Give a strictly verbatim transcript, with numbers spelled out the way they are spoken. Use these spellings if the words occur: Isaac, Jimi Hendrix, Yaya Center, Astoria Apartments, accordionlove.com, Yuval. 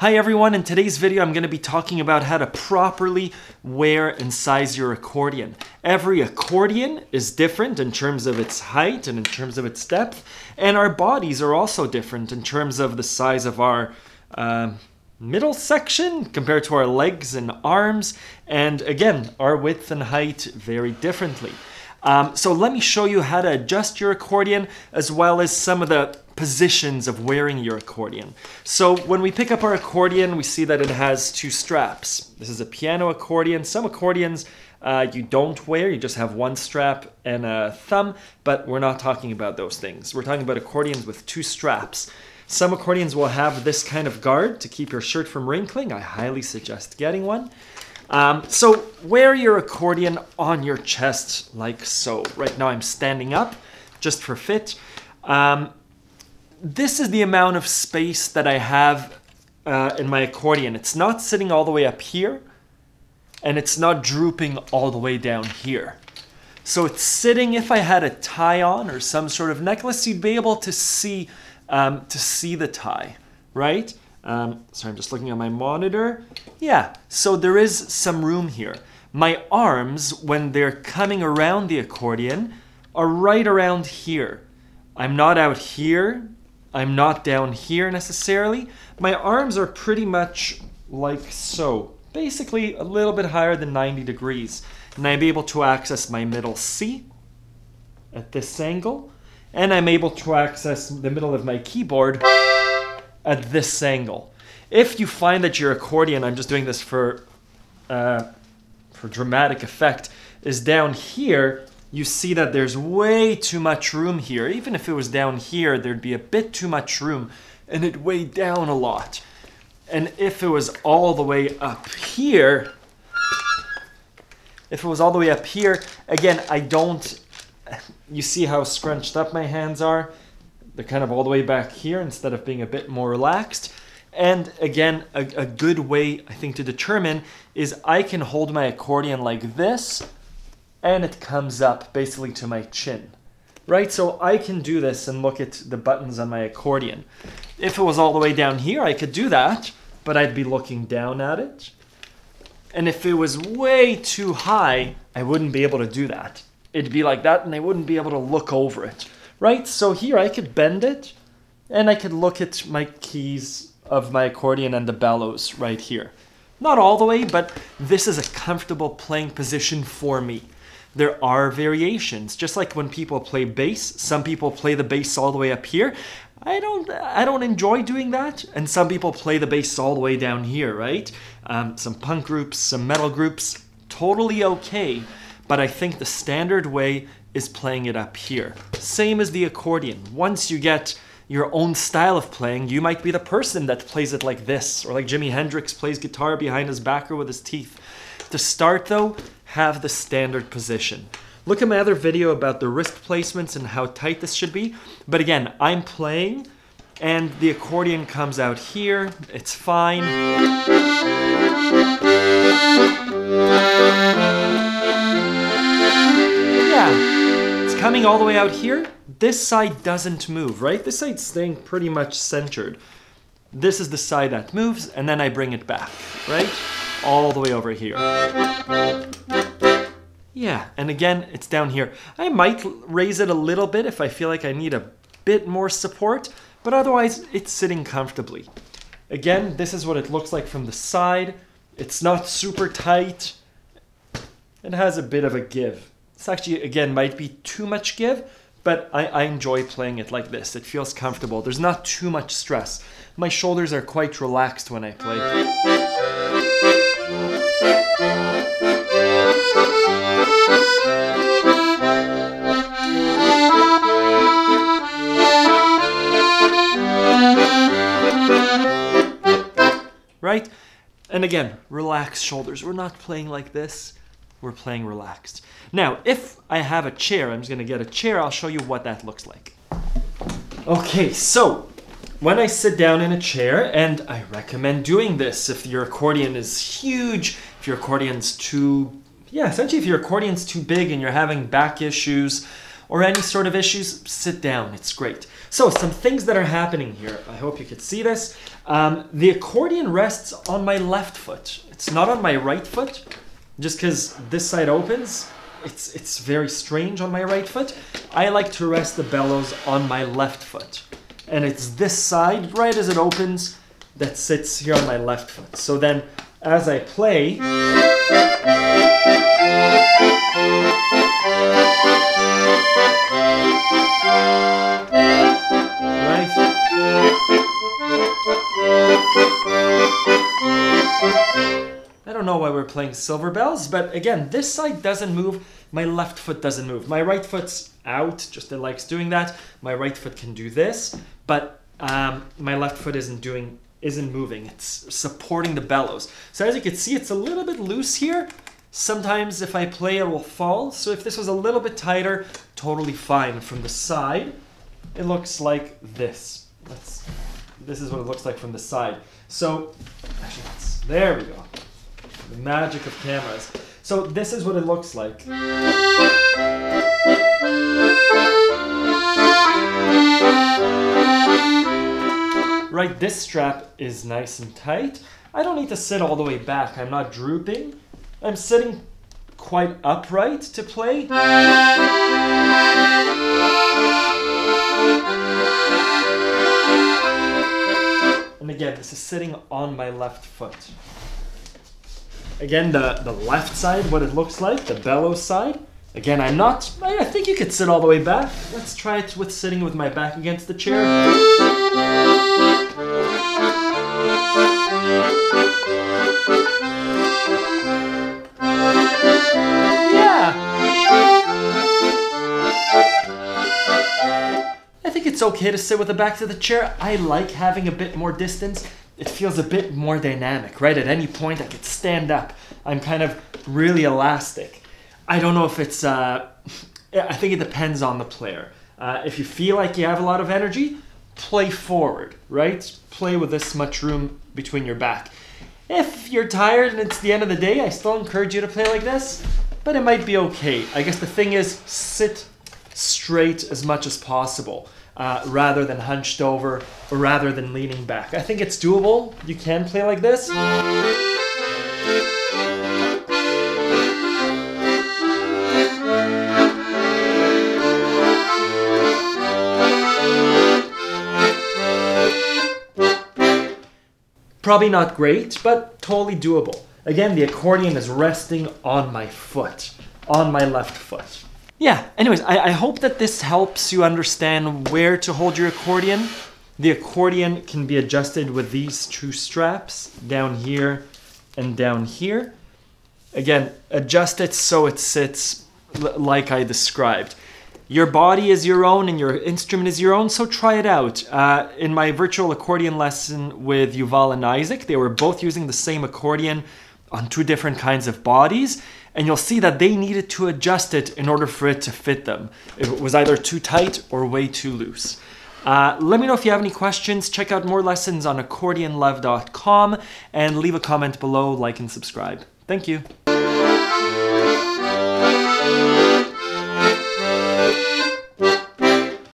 Hi everyone, in today's video I'm going to be talking about how to properly wear and size your accordion. Every accordion is different in terms of its height and in terms of its depth, and our bodies are also different in terms of the size of our uh, middle section compared to our legs and arms, and again, our width and height vary differently. Um, so let me show you how to adjust your accordion as well as some of the positions of wearing your accordion. So when we pick up our accordion, we see that it has two straps. This is a piano accordion. Some accordions uh, you don't wear, you just have one strap and a thumb, but we're not talking about those things. We're talking about accordions with two straps. Some accordions will have this kind of guard to keep your shirt from wrinkling. I highly suggest getting one. Um, so wear your accordion on your chest like so. Right now I'm standing up just for fit. Um, This is the amount of space that I have uh, in my accordion. It's not sitting all the way up here, and it's not drooping all the way down here. So it's sitting, if I had a tie on or some sort of necklace, you'd be able to see, um, to see the tie, right? Um, sorry, I'm just looking at my monitor. Yeah, so there is some room here. My arms, when they're coming around the accordion, are right around here. I'm not out here. I'm not down here necessarily. My arms are pretty much like so, basically a little bit higher than ninety degrees. And I'm able to access my middle C at this angle. And I'm able to access the middle of my keyboard at this angle. If you find that your accordion, I'm just doing this for, uh, for dramatic effect, is down here, you see that there's way too much room here. Even if it was down here, there'd be a bit too much room and it'd weigh down a lot. And if it was all the way up here, if it was all the way up here, again, I don't, you see how scrunched up my hands are? They're kind of all the way back here instead of being a bit more relaxed. And again, a, a good way, I think, to determine is I can hold my accordion like this, and it comes up basically to my chin, right? So I can do this and look at the buttons on my accordion. If it was all the way down here, I could do that, but I'd be looking down at it. And if it was way too high, I wouldn't be able to do that. It'd be like that, and I wouldn't be able to look over it, right? So here I could bend it, and I could look at my keys of my accordion and the bellows right here. Not all the way, but this is a comfortable playing position for me. There are variations, just like when people play bass. Some people play the bass all the way up here. I don't, I don't enjoy doing that. And some people play the bass all the way down here, right? Um, some punk groups, some metal groups, totally okay. But I think the standard way is playing it up here. Same as the accordion. Once you get your own style of playing, you might be the person that plays it like this, or like Jimi Hendrix plays guitar behind his back or with his teeth. To start though, have the standard position. Look at my other video about the wrist placements and how tight this should be. But again, I'm playing and the accordion comes out here. It's fine. Yeah, it's coming all the way out here. This side doesn't move, right? This side's staying pretty much centered. This is the side that moves, and then I bring it back, right? All the way over here. Yeah, and again, it's down here. I might raise it a little bit if I feel like I need a bit more support, but otherwise it's sitting comfortably. Again, this is what it looks like from the side. It's not super tight. It has a bit of a give. It's actually, again, might be too much give, but I, I enjoy playing it like this. It feels comfortable. There's not too much stress. My shoulders are quite relaxed when I play. Right? And again, relaxed shoulders. We're not playing like this. We're playing relaxed. Now, if I have a chair, I'm just gonna get a chair. I'll show you what that looks like. Okay, so when I sit down in a chair, and I recommend doing this if your accordion is huge, if your accordion's too, yeah, essentially if your accordion's too big and you're having back issues, or any sort of issues, sit down. It's great. So some things that are happening here. I hope you could see this. Um, the accordion rests on my left foot. It's not on my right foot, just because this side opens. It's, it's very strange on my right foot. I like to rest the bellows on my left foot. And it's this side, right as it opens, that sits here on my left foot. So then, as I play, right? I don't know why we're playing silver bells, but again, this side doesn't move. My left foot doesn't move. My right foot's out, just it likes doing that. My right foot can do this, but um, my left foot isn't doing, isn't moving. It's supporting the bellows. So as you can see, it's a little bit loose here. Sometimes if I play, it will fall. So if this was a little bit tighter, totally fine. From the side, it looks like this. Let's, this is what it looks like from the side. So, actually, that's, there we go. The magic of cameras. So this is what it looks like. Right, this strap is nice and tight. I don't need to sit all the way back. I'm not drooping. I'm sitting quite upright to play. And again, this is sitting on my left foot. Again, the, the left side, what it looks like, the bellows side. Again, I'm not, I think you could sit all the way back. Let's try it with sitting with my back against the chair. Yeah. I think it's okay to sit with the back to the chair. I like having a bit more distance. It feels a bit more dynamic, right? At any point I could stand up. I'm kind of really elastic. I don't know if it's, uh, I think it depends on the player. Uh, if you feel like you have a lot of energy, play forward, right? Play with this much room between your back. If you're tired and it's the end of the day, I still encourage you to play like this, but it might be okay. I guess the thing is, sit straight as much as possible. Uh, rather than hunched over, or rather than leaning back. I think it's doable. You can play like this. Probably not great, but totally doable. Again, the accordion is resting on my foot, on my left foot. Yeah, anyways, I, I hope that this helps you understand where to hold your accordion. The accordion can be adjusted with these two straps, down here and down here. Again, adjust it so it sits like I described. Your body is your own and your instrument is your own, so try it out. Uh, in my virtual accordion lesson with Yuval and Isaac, they were both using the same accordion on two different kinds of bodies, and you'll see that they needed to adjust it in order for it to fit them. It was either too tight or way too loose. Uh, let me know if you have any questions. Check out more lessons on accordion love dot com and leave a comment below, like and subscribe. Thank you.